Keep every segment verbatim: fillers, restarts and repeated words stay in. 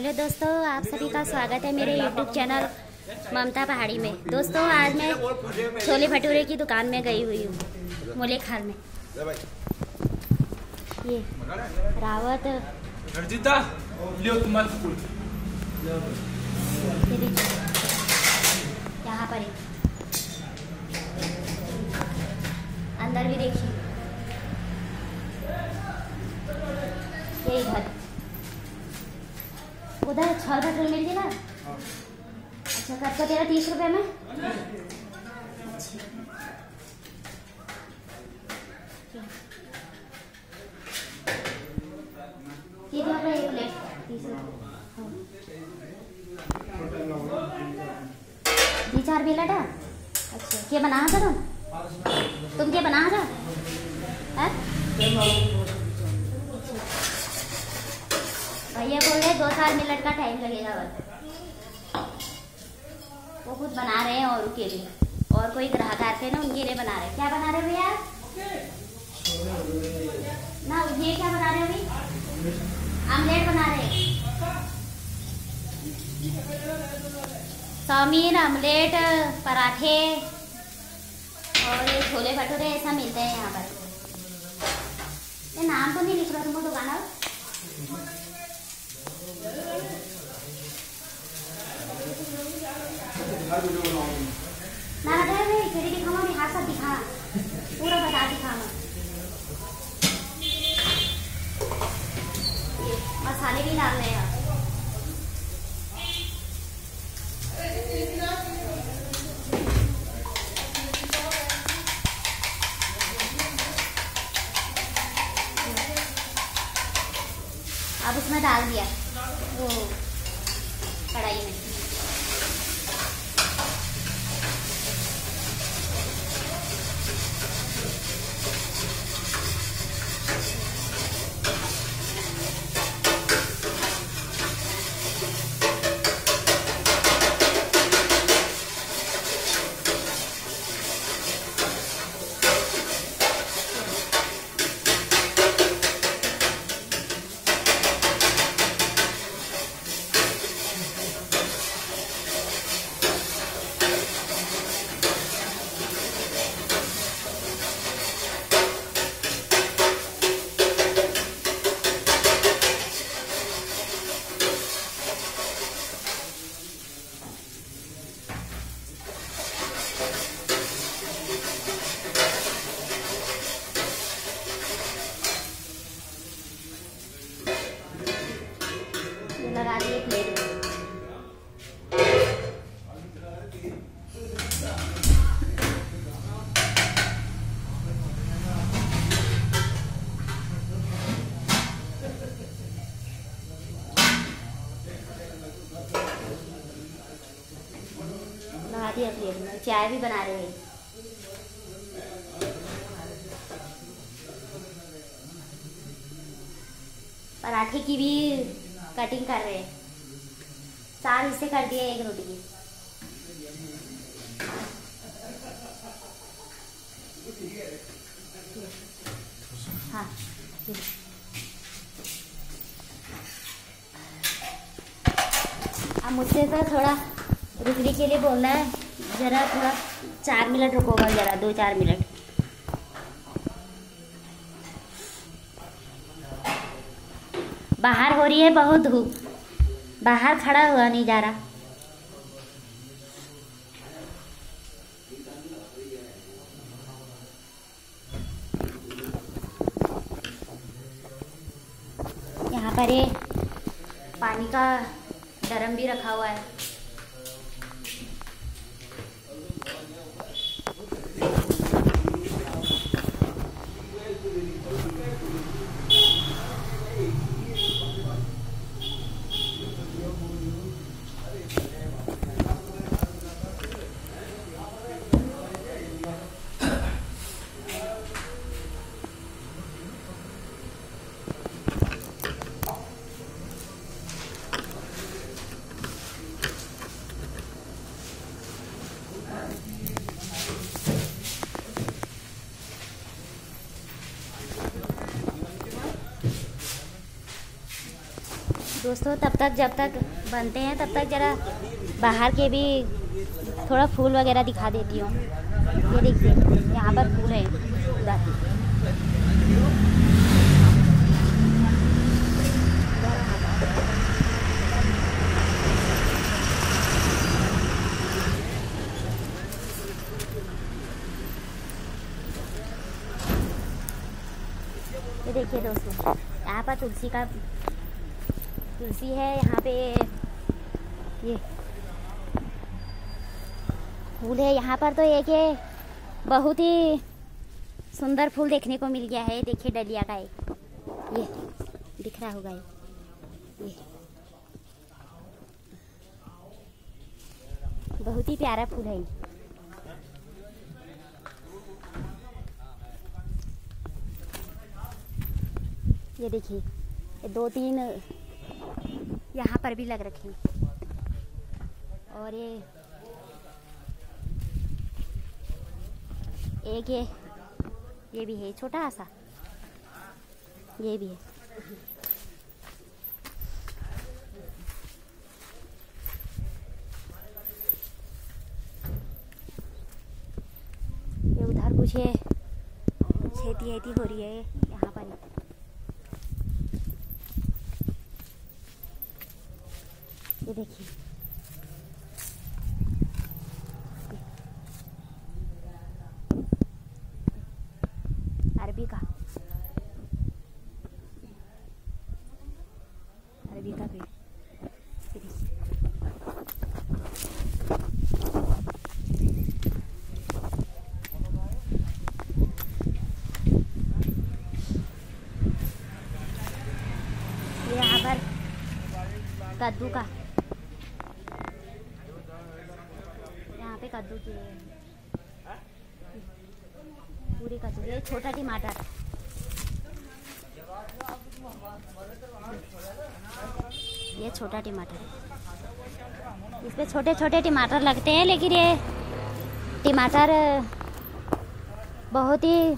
Hello दोस्तों, आप सभी का स्वागत है मेरे यूट्यूब चैनल ममता पहाड़ी में। दोस्तों आज मैं छोले भटूरे की दुकान में गई हुई हूँ मुलेखाल में। ये रावत यहाँ पर है, अंदर भी देखिए। यही घर उधर छोले भटूरे मिल गए ना। अच्छा कब का तेरा तीस रुपये में। ये दो एक प्लेट तीस रुपये चार बेला डा। अच्छा क्या बना था तुम तुम क्या बना था भैया बोल रहे दो साल में लड़का टाइम लगेगा बस। वो खुद बना रहे हैं और उनके लिए और कोई ग्राहक आते हैं ना उनके लिए बना रहे हैं। क्या बना रहे भैया ना ये क्या बना रहे अभी आमलेट बना रहे। चाउमीन आमलेट पराठे और ये छोले भटूरे ऐसा मिलते हैं यहाँ पर। ये नाम तो नहीं लिख रहा तुमको दुकान पर। ना खिड़ी दिखा दिखा सब दिखा पूरा बता दिखा। मसाले भी डाल रहे हैं अब उसमें डाल दिया वो कढ़ाई में। लगा दिए प्लेट में। लगा दिया प्लेट में। चाय भी बना रहे हैं। पराठे की भी कटिंग कर रहे हैं। चार हिस्से कर दिए एक रोटी की। हाँ अब मुझसे तो थोड़ा रुकने के लिए बोलना है जरा, थोड़ा चार मिनट रुकोगा जरा, दो चार मिनट। बाहर हो रही है बहुत धूप, बाहर खड़ा हुआ नहीं जा रहा। यहाँ पर ये पानी का ड्रम भी रखा हुआ है। दोस्तों तब तक जब तक बनते हैं तब तक ज़रा बाहर के भी थोड़ा फूल वगैरह दिखा देती हूँ। ये देखिए यहाँ पर फूल है पूरा। ये देखिए दोस्तों यहाँ पर तुलसी का तुलसी है, यहाँ पे ये फूल है। यहाँ पर तो एक ये बहुत ही सुंदर फूल देखने को मिल गया है। देखिए डलिया का एक ये दिख रहा होगा ये, बहुत ही प्यारा फूल है। ये देखिए दो तीन यहाँ पर भी लग रखे और ये एक ये ये भी है छोटा सा, ये भी है। ये उधर कुछ है खेती खेती हो रही है यहाँ पर। ये देखिए अरबी का अरबी का पेड़। यहाँ पर कद्दू का कद्दू की पूरी कद्दू, ये छोटा टमाटर। ये छोटा टमाटर, इसमें छोटे छोटे टमाटर लगते हैं, लेकिन ये टमाटर बहुत ही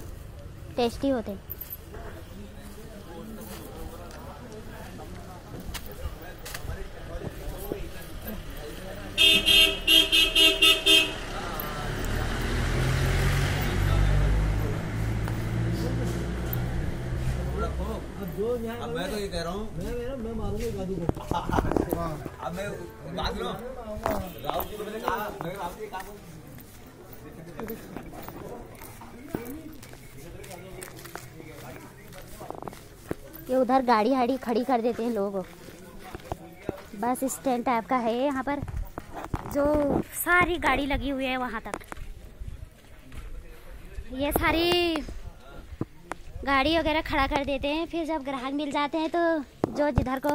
टेस्टी होते हैं। अब मैं तो ये कह रहा हूँ मैं मैं मारूंगा कादू को। अब मैं बात लो राहुल जी को मैंने कहा मैं आपसे काम ये उधर गाड़ी हाड़ी खड़ी कर देते हैं लोग। बस स्टैंड टाइप का है यहाँ पर, जो सारी गाड़ी लगी हुई है वहाँ तक। ये सारी गाड़ी वगैरह खड़ा कर देते हैं, फिर जब ग्राहक मिल जाते हैं तो जो जिधर को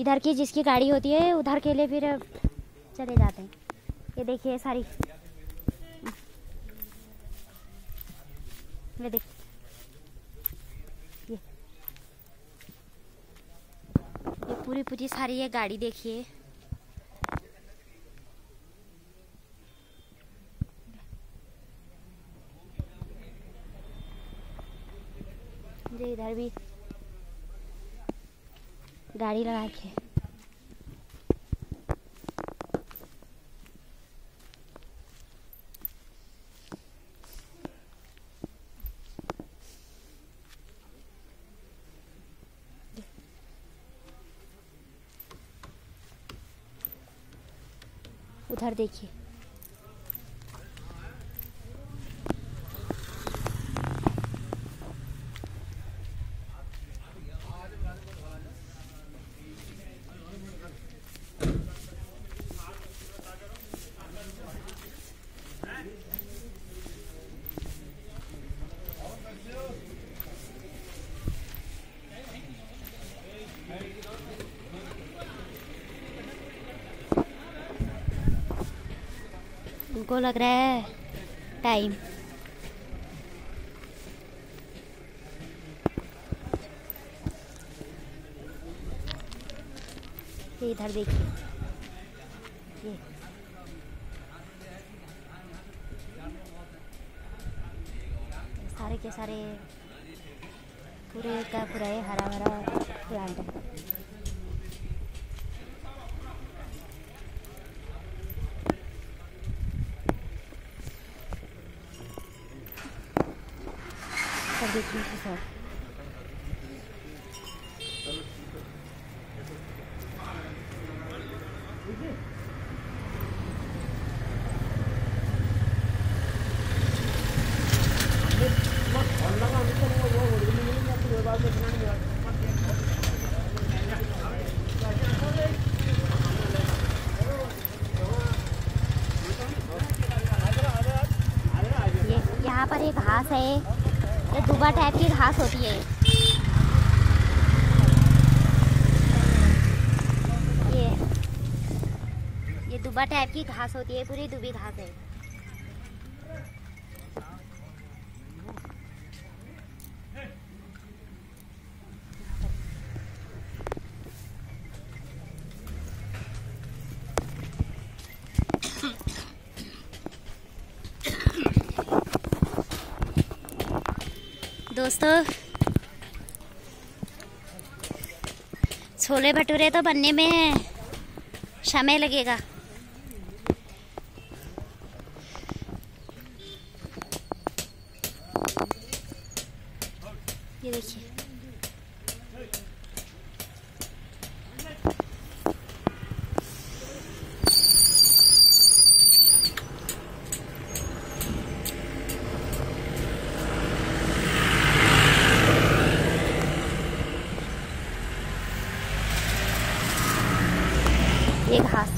इधर की जिसकी गाड़ी होती है उधर के लिए फिर चले जाते हैं। ये देखिए सारी, ये देखिए ये ये पूरी पूरी सारी ये गाड़ी देखिए। इधर भी गाड़ी लगा के उधर देखिए। उनको लग रहा है टाइम। ये इधर देखिए ये सारे के सारे पूरे का पूरा हरा भरा प्लांट है। देखने के साथ। यहाँ पर एक घास है, ये दुबा टाइप की घास होती है, ये ये दुबा टाइप की घास होती है, पूरी दुबी घास है। दोस्तों, छोले भटूरे तो बनने में समय लगेगा। ये देखिए, ये घास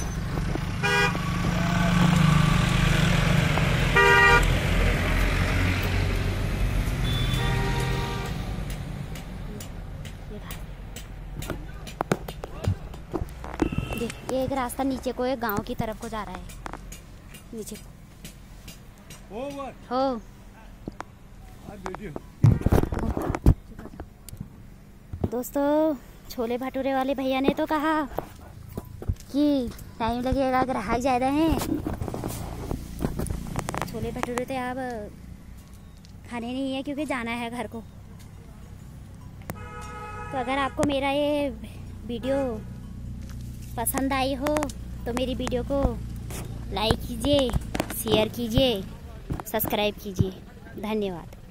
देख, ये एक रास्ता नीचे को एक गांव की तरफ को जा रहा है, नीचे को हो। दोस्तों, छोले भटूरे वाले भैया ने तो कहा कि टाइम लगेगा, ग्राहक ज़्यादा हैं। छोले भटूरे तो आप खाने नहीं है क्योंकि जाना है घर को। तो अगर आपको मेरा ये वीडियो पसंद आई हो तो मेरी वीडियो को लाइक कीजिए, शेयर कीजिए, सब्सक्राइब कीजिए। धन्यवाद।